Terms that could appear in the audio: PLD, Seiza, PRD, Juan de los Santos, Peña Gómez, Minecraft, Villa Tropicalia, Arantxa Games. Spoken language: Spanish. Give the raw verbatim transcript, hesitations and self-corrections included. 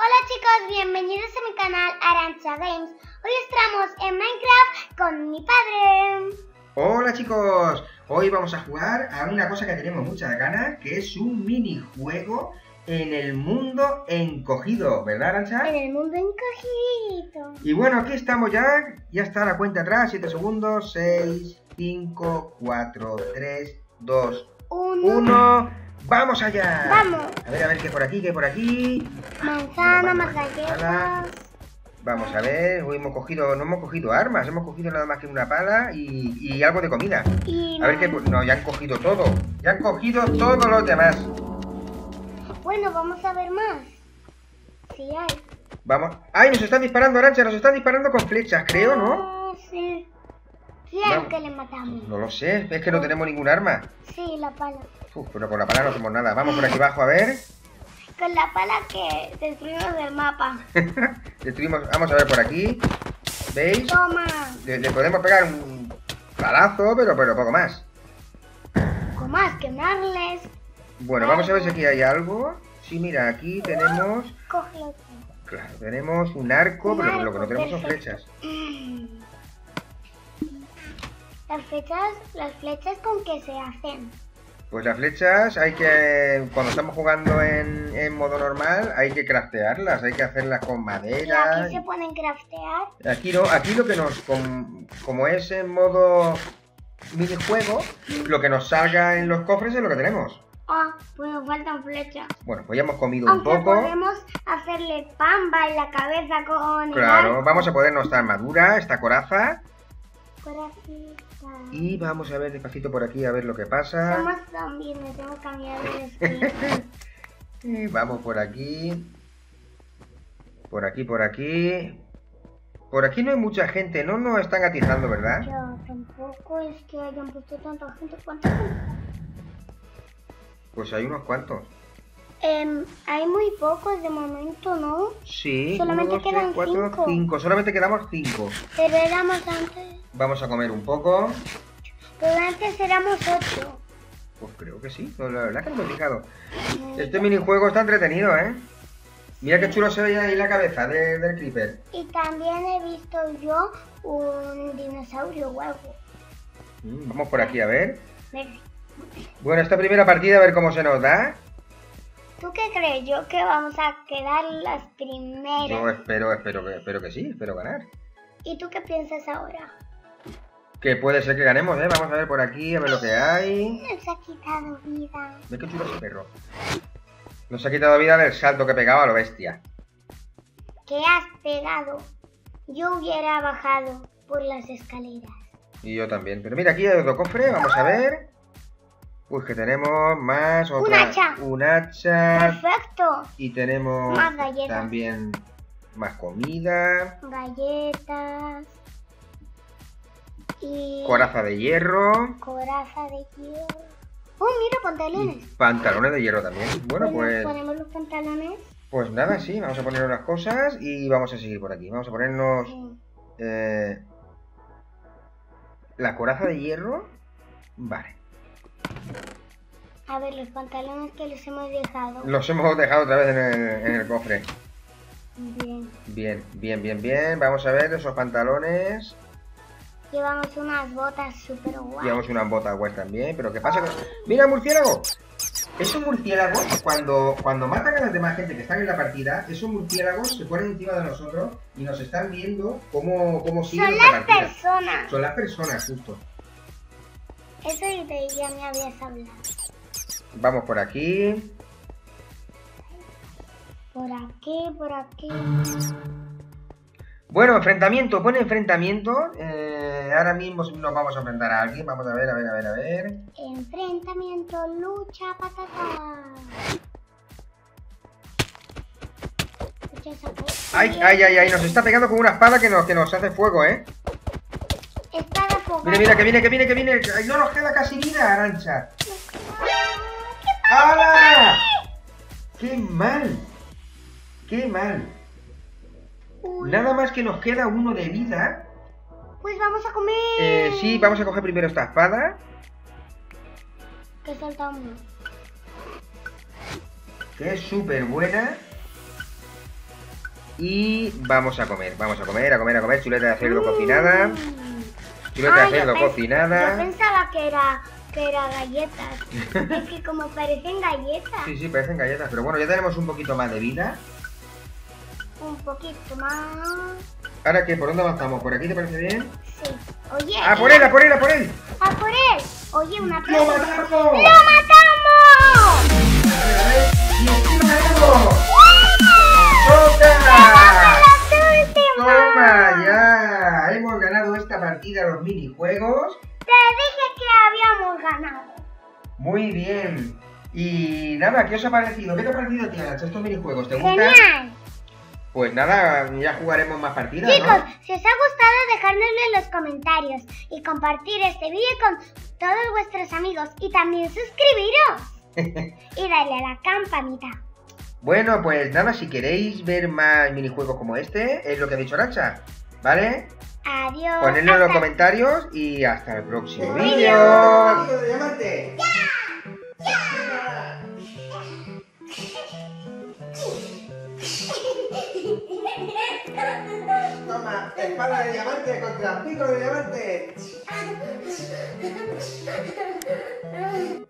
Hola chicos, bienvenidos a mi canal Arantxa Games. Hoy estamos en Minecraft con mi padre. Hola chicos, hoy vamos a jugar a una cosa que tenemos muchas ganas, que es un minijuego en el mundo encogido, ¿verdad Arantxa? En el mundo encogido. Y bueno, aquí estamos ya, ya está la cuenta atrás, siete segundos, seis, cinco, cuatro, tres, dos, uno... ¡Vamos allá! ¡Vamos! A ver, a ver, qué por aquí, qué por aquí. Manzana, manzana. Vamos a ver, hoy hemos cogido, no hemos cogido armas, hemos cogido nada más que una pala y, y algo de comida. Y a ver qué. No, ya han cogido todo. Ya han cogido todos los demás. Bueno, vamos a ver más. Sí hay. Vamos. ¡Ay! Nos están disparando, Arantxa, nos están disparando con flechas, creo, ¿no? Ah, sí. ¿Quién es el que le matamos? No lo sé, es que no tenemos ningún arma. Sí, la pala. Uf, pero con la pala no somos nada. Vamos por aquí abajo, a ver. Con la pala que destruimos el mapa. Destruimos, vamos a ver por aquí. ¿Veis? Toma. Le, le podemos pegar un palazo, pero, pero poco más. Poco más, quemarles. Bueno, vale. Vamos a ver si aquí hay algo. Sí, mira, aquí tenemos... Coge. Claro, tenemos un arco, un pero arco, lo que no tenemos perfecto. Son flechas. Mm. Las flechas, las flechas con que se hacen. Pues las flechas hay que, cuando estamos jugando en, en modo normal, hay que craftearlas, hay que hacerlas con madera. ¿Y aquí se pueden craftear? Aquí no, aquí lo que nos, com, como es en modo minijuego, lo que nos salga en los cofres es lo que tenemos. Ah, oh, pues nos faltan flechas. Bueno, pues ya hemos comido Aunque un poco. Podemos hacerle pamba en la cabeza con... Claro, el arco. Vamos a poner nuestra armadura, esta coraza. Coracita. Y vamos a ver despacito por aquí a ver lo que pasa. Somos zombies, me tengo que cambiar de skin. Vamos por aquí. Por aquí, por aquí. Por aquí no hay mucha gente, no nos están atizando, ¿verdad? Yo tampoco es que hayan puesto tanta gente. ¿Cuánta gente? Pues hay unos cuantos. Um, hay muy pocos de momento, ¿no? Sí, solamente uno, dos, quedan tres, cuatro, cinco. cinco. Solamente quedamos cinco. Pero éramos antes. Vamos a comer un poco. Pero antes éramos ocho. Pues creo que sí, no, la verdad que no me he fijado. Este minijuego está entretenido, ¿eh? Mira qué chulo se ve ahí la cabeza de, del creeper. Y también he visto yo un dinosaurio huevo. Mm, vamos por aquí a ver. Verde. Bueno, esta primera partida a ver cómo se nos da. ¿Tú qué crees? Yo que vamos a quedar las primeras. Yo espero, espero, espero que sí, espero ganar. ¿Y tú qué piensas ahora? Que puede ser que ganemos, ¿eh? Vamos a ver por aquí, a ver lo que hay. Nos ha quitado vida. ¿Ves qué chulo ese perro? Nos ha quitado vida del salto que pegaba a lo bestia. ¿Qué has pegado? Yo hubiera bajado por las escaleras. Y yo también. Pero mira, aquí hay otro cofre, vamos a ver. Pues que tenemos más otra... Un hacha. Un hacha. Perfecto. Y tenemos más galletas. También más comida. Galletas. Y... Coraza de hierro. Coraza de hierro. Oh, mira, pantalones. Y pantalones de hierro también. Bueno, pues... ¿Ponemos los pantalones? Pues nada, sí. Vamos a poner unas cosas y vamos a seguir por aquí. Vamos a ponernos... Sí. Eh, la coraza de hierro. Vale. A ver, los pantalones que los hemos dejado. Los hemos dejado otra vez en el, en el cofre. Bien. Bien, bien, bien, bien. Vamos a ver esos pantalones. Llevamos unas botas súper guay. Llevamos unas botas guay también, pero ¿qué pasa? Con... ¡Mira, murciélago! Esos murciélagos, cuando, cuando matan a las demás gente que están en la partida, esos murciélagos se ponen encima de nosotros y nos están viendo cómo, cómo siguen la partida. Son las personas. Son las personas, justo. Eso ya me habías hablado. Vamos por aquí. Por aquí, por aquí. Bueno, enfrentamiento, pone enfrentamiento. Eh, ahora mismo nos vamos a enfrentar a alguien. Vamos a ver, a ver, a ver, a ver. Enfrentamiento, lucha, patata. Ay, ay, ay, ay, nos está pegando con una espada que nos, que nos hace fuego, ¿eh? Espada fogata. Mira, mira, que viene, que viene, que viene. Ay, no nos queda casi vida, Arantxa. ¡Hala! ¡Qué mal! ¡Qué mal! Uy. Nada más que nos queda uno de vida. Pues vamos a comer. Eh, sí, vamos a coger primero esta espada. Que salta uno. Que es súper buena. Y vamos a comer, vamos a comer, a comer, a comer. Chuleta de cerdo mm. cocinada. Chuleta ah, de cerdo cocinada. Yo pensaba que era, que era galletas. Es que como parecen galletas. Sí, sí, parecen galletas. Pero bueno, ya tenemos un poquito más de vida. Un poquito más. ¿Ahora qué? ¿Por dónde avanzamos? ¿Por aquí te parece bien? Sí. Oye. ¡A por él, a por él, a por él! ¡A por él! Oye, una plata. ¡Lo matamos! ¡Lo matamos! ¡Lo matamos! ¡Toma ya! Hemos ganado esta partida a los minijuegos. Te dije que habíamos ganado. Muy bien. Y nada, ¿qué os ha parecido? ¿Qué te ha parecido, tía, estos minijuegos? ¿Te gustan? ¡Genial! Pues nada, ya jugaremos más partidas, chicos, ¿no? Si os ha gustado, dejárnoslo en los comentarios y compartir este vídeo con todos vuestros amigos y también suscribiros y darle a la campanita. Bueno, pues nada, si queréis ver más minijuegos como este, es lo que ha dicho Arantxa, ¿vale? Adiós. Ponedlo en los comentarios y hasta el próximo vídeo. ¡Adiós, diamante! ¡Ya! ¡Ya! Toma, espada de diamante contra pico de diamante.